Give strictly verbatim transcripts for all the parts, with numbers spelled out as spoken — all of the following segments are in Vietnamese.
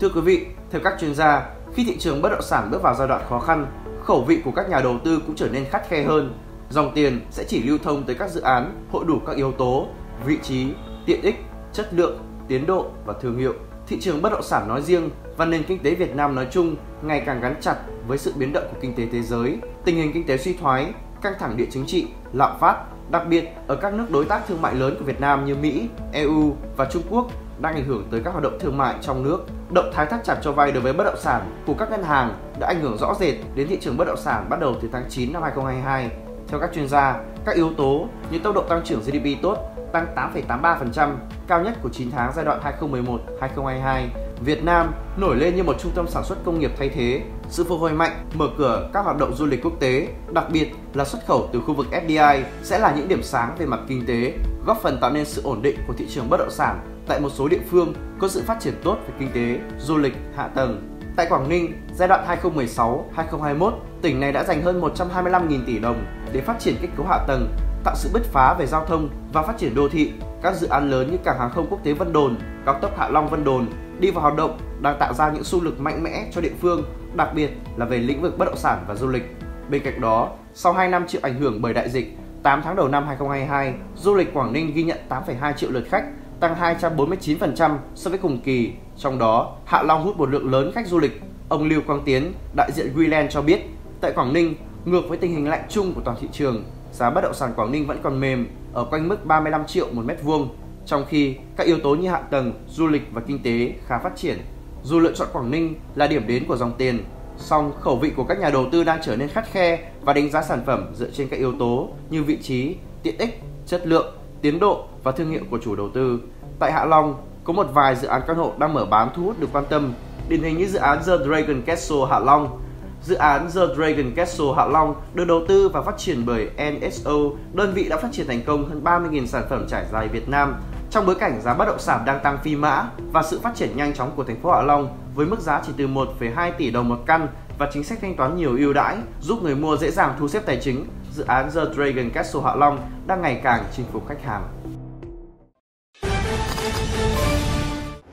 Thưa quý vị, theo các chuyên gia, khi thị trường bất động sản bước vào giai đoạn khó khăn, khẩu vị của các nhà đầu tư cũng trở nên khắt khe hơn. Dòng tiền sẽ chỉ lưu thông tới các dự án hội đủ các yếu tố, vị trí, tiện ích, chất lượng, tiến độ và thương hiệu. Thị trường bất động sản nói riêng và nền kinh tế Việt Nam nói chung ngày càng gắn chặt với sự biến động của kinh tế thế giới, tình hình kinh tế suy thoái, căng thẳng địa chính trị, lạm phát, đặc biệt ở các nước đối tác thương mại lớn của Việt Nam như Mỹ, e u và Trung Quốc đang ảnh hưởng tới các hoạt động thương mại trong nước. Động thái thắt chặt cho vay đối với bất động sản của các ngân hàng đã ảnh hưởng rõ rệt đến thị trường bất động sản bắt đầu từ tháng chín năm hai nghìn không trăm hai mươi hai. Theo các chuyên gia, các yếu tố như tốc độ tăng trưởng giê đê pê tốt, tăng tám phẩy tám mươi ba phần trăm, cao nhất của chín tháng giai đoạn hai nghìn không trăm mười một đến hai nghìn không trăm hai mươi hai. Việt Nam nổi lên như một trung tâm sản xuất công nghiệp thay thế, sự phục hồi mạnh, mở cửa các hoạt động du lịch quốc tế, đặc biệt là xuất khẩu từ khu vực ép đê i sẽ là những điểm sáng về mặt kinh tế, góp phần tạo nên sự ổn định của thị trường bất động sản tại một số địa phương có sự phát triển tốt về kinh tế, du lịch, hạ tầng. Tại Quảng Ninh, giai đoạn hai nghìn không trăm mười sáu đến hai nghìn không trăm hai mươi mốt, tỉnh này đã dành hơn một trăm hai mươi lăm nghìn tỷ đồng để phát triển kết cấu hạ tầng, tạo sự bứt phá về giao thông và phát triển đô thị. Các dự án lớn như cảng hàng không quốc tế Vân Đồn, cao tốc Hạ Long Vân Đồn đi vào hoạt động đang tạo ra những xu lực mạnh mẽ cho địa phương, đặc biệt là về lĩnh vực bất động sản và du lịch. Bên cạnh đó, sau hai năm chịu ảnh hưởng bởi đại dịch, tám tháng đầu năm hai nghìn không trăm hai mươi hai, du lịch Quảng Ninh ghi nhận tám phẩy hai triệu lượt khách, tăng hai trăm bốn mươi chín phần trăm so với cùng kỳ. Trong đó, Hạ Long hút một lượng lớn khách du lịch. Ông Lưu Quang Tiến, đại diện Greenland cho biết, tại Quảng Ninh, ngược với tình hình lạnh chung của toàn thị trường, giá bất động sản Quảng Ninh vẫn còn mềm, ở quanh mức ba mươi lăm triệu một mét vuông, trong khi các yếu tố như hạ tầng, du lịch và kinh tế khá phát triển. Dù lựa chọn Quảng Ninh là điểm đến của dòng tiền, song khẩu vị của các nhà đầu tư đang trở nên khắt khe và đánh giá sản phẩm dựa trên các yếu tố như vị trí, tiện ích, chất lượng, tiến độ và thương hiệu của chủ đầu tư. Tại Hạ Long, có một vài dự án căn hộ đang mở bán thu hút được quan tâm, điển hình như dự án The Dragon Castle Hạ Long. Dự án The Dragon Castle Hạ Long được đầu tư và phát triển bởi en ét o, đơn vị đã phát triển thành công hơn ba mươi nghìn sản phẩm trải dài Việt Nam. Trong bối cảnh giá bất động sản đang tăng phi mã và sự phát triển nhanh chóng của thành phố Hạ Long với mức giá chỉ từ một phẩy hai tỷ đồng một căn và chính sách thanh toán nhiều ưu đãi giúp người mua dễ dàng thu xếp tài chính, dự án The Dragon Castle Hạ Long đang ngày càng chinh phục khách hàng.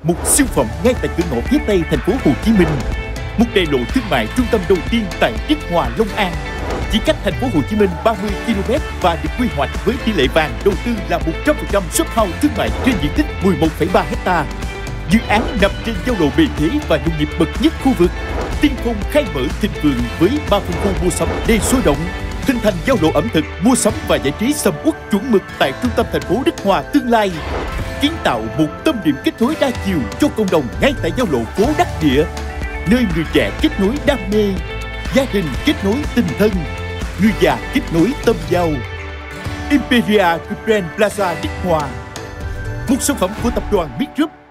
Một siêu phẩm ngay tại cửa ngõ phía Tây thành phố Hồ Chí Minh. Một đại lộ thương mại trung tâm đầu tiên tại Íp Hòa Long An, chỉ cách thành phố Hồ Chí Minh ba mươi ki lô mét và được quy hoạch với tỷ lệ vàng đầu tư là một trăm phần trăm shop house thương mại trên diện tích mười một phẩy ba héc ta. Dự án nằm trên giao lộ bề thế và nông nghiệp bậc nhất khu vực, tiên phong khai mở thịnh vượng với ba phân khu mua sắm đầy sôi động, hình thành giao lộ ẩm thực, mua sắm và giải trí sầm uất chuẩn mực tại trung tâm thành phố Đức Hòa Tương Lai, kiến tạo một tâm điểm kết nối đa chiều cho cộng đồng ngay tại giao lộ phố Đắc Địa, nơi người trẻ kết nối đam mê, gia đình kết nối tình thân, người già kết nối tâm giao. Imperia Grand Plaza Định Hòa, một sản phẩm của tập đoàn Big Group.